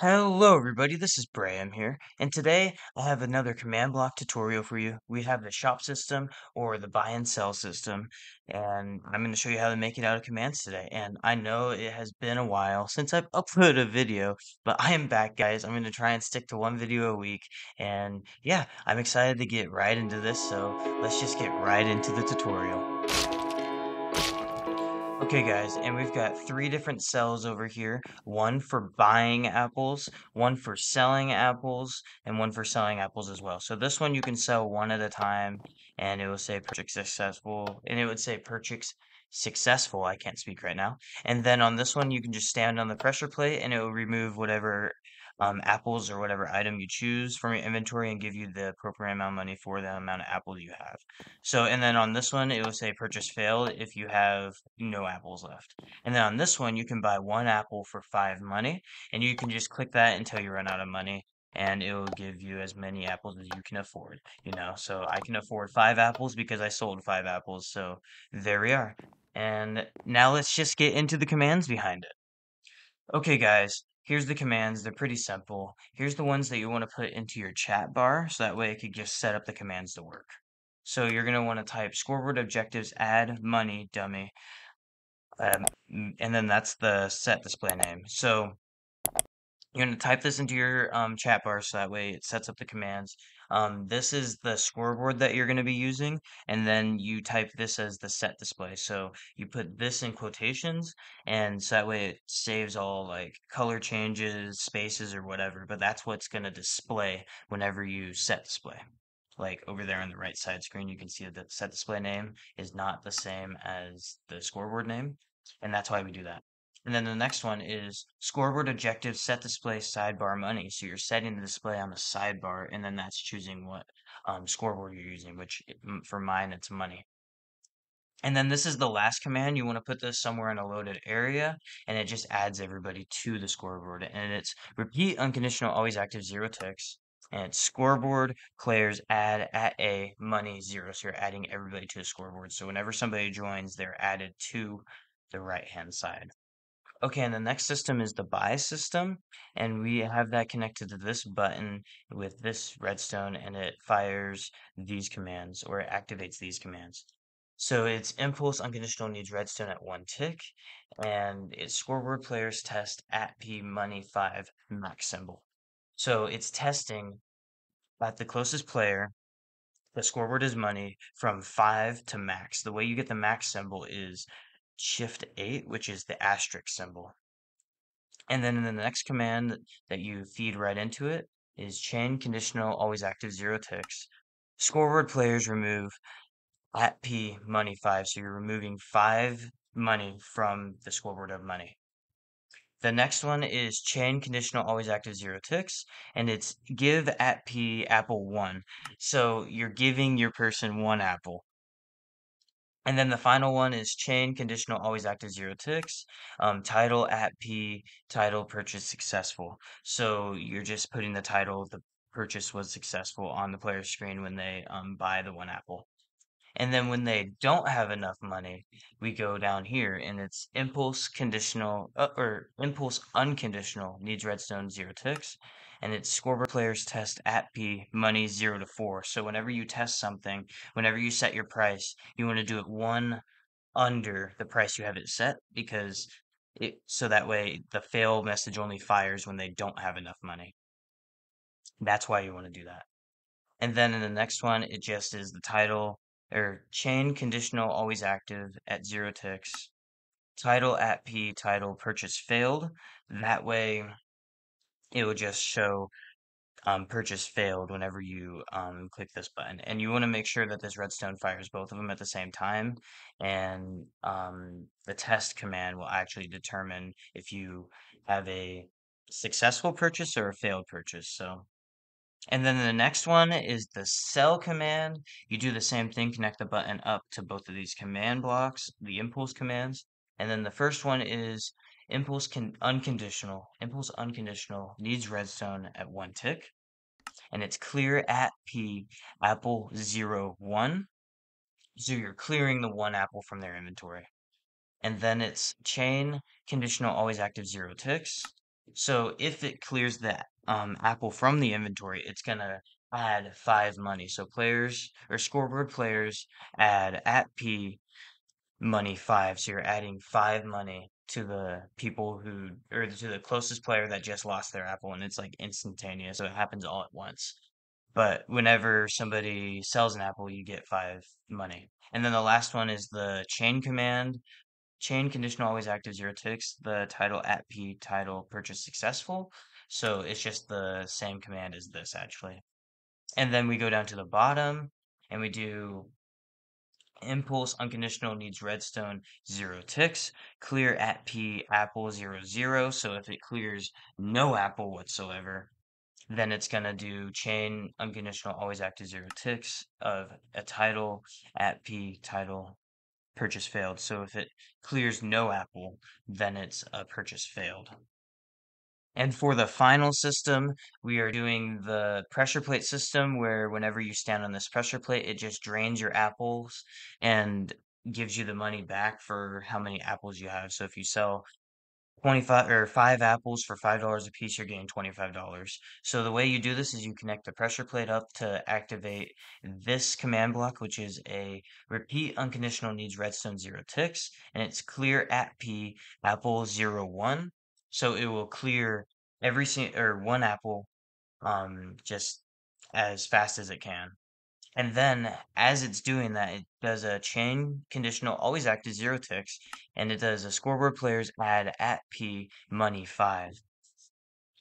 Hello everybody, this is Bram here, and today I have another command block tutorial for you. We have the shop system, or the buy and sell system, and I'm going to show you how to make it out of commands today. And I know it has been a while since I've uploaded a video, but I am back, guys. I'm going to try and stick to one video a week, and yeah, I'm excited to get right into this, so let's just get right into the tutorial. Okay guys, and we've got three different cells over here, one for buying apples, one for selling apples, and one for selling apples as well. So this one you can sell one at a time, and it will say purchase successful, and it would say purchase successful. I can't speak right now. And then on this one, you can just stand on the pressure plate, and it will remove whatever apples or whatever item you choose from your inventory and give you the appropriate amount of money for the amount of apples you have. So, and then on this one, it will say purchase failed if you have no apples left. And then on this one, you can buy one apple for 5 money, and you can just click that until you run out of money, and it will give you as many apples as you can afford, you know. So I can afford 5 apples because I sold 5 apples. So there we are. And now let's just get into the commands behind it. Okay, guys. Here's the commands. They're pretty simple. Here's the ones that you want to put into your chat bar, so that way it could just set up the commands to work. So you're going to want to type scoreboard objectives add money dummy, and then that's the set display name. So you're going to type this into your chat bar, so that way it sets up the commands. This is the scoreboard that you're going to be using, and then you type this as the set display. So you put this in quotations, and so that way it saves all like color changes, spaces, or whatever. But that's what's going to display whenever you set display. Like over there on the right side screen, you can see that the set display name is not the same as the scoreboard name, and that's why we do that. And then the next one is scoreboard objective set display sidebar money. So you're setting the display on the sidebar, and then that's choosing what scoreboard you're using, which for mine, it's money. And then this is the last command. You want to put this somewhere in a loaded area, and it just adds everybody to the scoreboard. And it's repeat unconditional always active 0 ticks. And it's scoreboard players add at a money 0. So you're adding everybody to the scoreboard. So whenever somebody joins, they're added to the right hand side. Okay, and the next system is the buy system, and we have that connected to this button with this redstone, and it fires these commands, or it activates these commands. So it's impulse unconditional needs redstone at 1 tick, and it's scoreboard players test at P money 5 max symbol. So it's testing at the closest player. The scoreboard is money from 5 to max. The way you get the max symbol is Shift 8, which is the asterisk symbol. And then in the next command that you feed right into it is chain conditional always active 0 ticks. Scoreboard players remove at P money 5, so you're removing 5 money from the scoreboard of money. The next one is chain conditional always active 0 ticks, and it's give at P apple 1. So you're giving your person 1 apple. And then the final one is chain conditional always active 0 ticks, title at P title purchase successful. So you're just putting the title the purchase was successful on the player screen when they buy the 1 apple. And then when they don't have enough money, we go down here, and it's impulse conditional or impulse unconditional needs redstone 0 ticks, and it's scoreboard players test at P money 0 to 4. So whenever you test something, whenever you set your price, you want to do it 1 under the price you have it set, because so that way the fail message only fires when they don't have enough money. That's why you want to do that. And then in the next one, it just is the title or chain conditional always active at 0 ticks, title at P title purchase failed. That way it will just show purchase failed whenever you click this button. And you want to make sure that this redstone fires both of them at the same time, and the test command will actually determine if you have a successful purchase or a failed purchase. So, and then the next one is the sell command. You do the same thing, connect the button up to both of these command blocks, the impulse commands. And then the first one is impulse unconditional needs redstone at 1 tick, and it's clear at P apple 0 1. So you're clearing the 1 apple from their inventory. And then it's chain conditional always active 0 ticks, So if it clears that apple from the inventory, it's gonna add 5 money. So players or scoreboard players add at P money 5. So you're adding 5 money to the people who or to the closest player that just lost their apple, and it's like instantaneous. So it happens all at once. But whenever somebody sells an apple, you get 5 money. And then the last one is the chain command. Chain conditional always active 0 ticks. The title at P title purchase successful. So it's just the same command as this actually. And then we go down to the bottom and we do impulse unconditional needs redstone 0 ticks. Clear at P apple 0 0. So if it clears no apple whatsoever, then it's going to do chain unconditional always active 0 ticks of a title at P title purchase failed. So if it clears no apple, then it's a purchase failed. And for the final system, we are doing the pressure plate system where whenever you stand on this pressure plate, it just drains your apples and gives you the money back for how many apples you have. So if you sell 25 or 5 apples for $5 a piece, you're getting $25. So the way you do this is you connect the pressure plate up to activate this command block, which is a repeat unconditional needs redstone 0 ticks, and it's clear at P apple 0 1. So it will clear every one apple just as fast as it can. And then as it's doing that, it does a chain conditional always active 0 ticks, and it does a scoreboard players add at P money 5.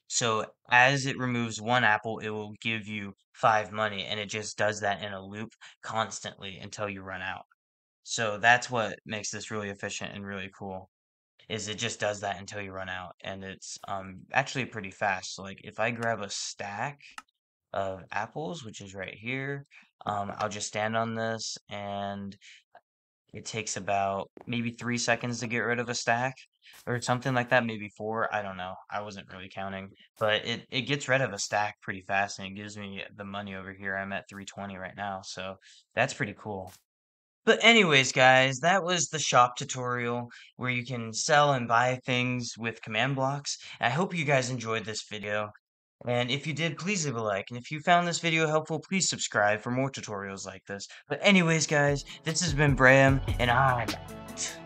So as it removes one apple, it will give you 5 money, and it just does that in a loop constantly until you run out. So that's what makes this really efficient and really cool, is it just does that until you run out. And it's actually pretty fast. So like if I grab a stack of apples, which is right here, I'll just stand on this, and it takes about maybe 3 seconds to get rid of a stack or something like that, maybe 4, I don't know, I wasn't really counting, but it gets rid of a stack pretty fast, and it gives me the money over here. I'm at 320 right now, so that's pretty cool. But anyways, guys, that was the shop tutorial where you can sell and buy things with command blocks. I hope you guys enjoyed this video. And if you did, please leave a like. And if you found this video helpful, please subscribe for more tutorials like this. But anyways, guys, this has been Bram, and I'm out.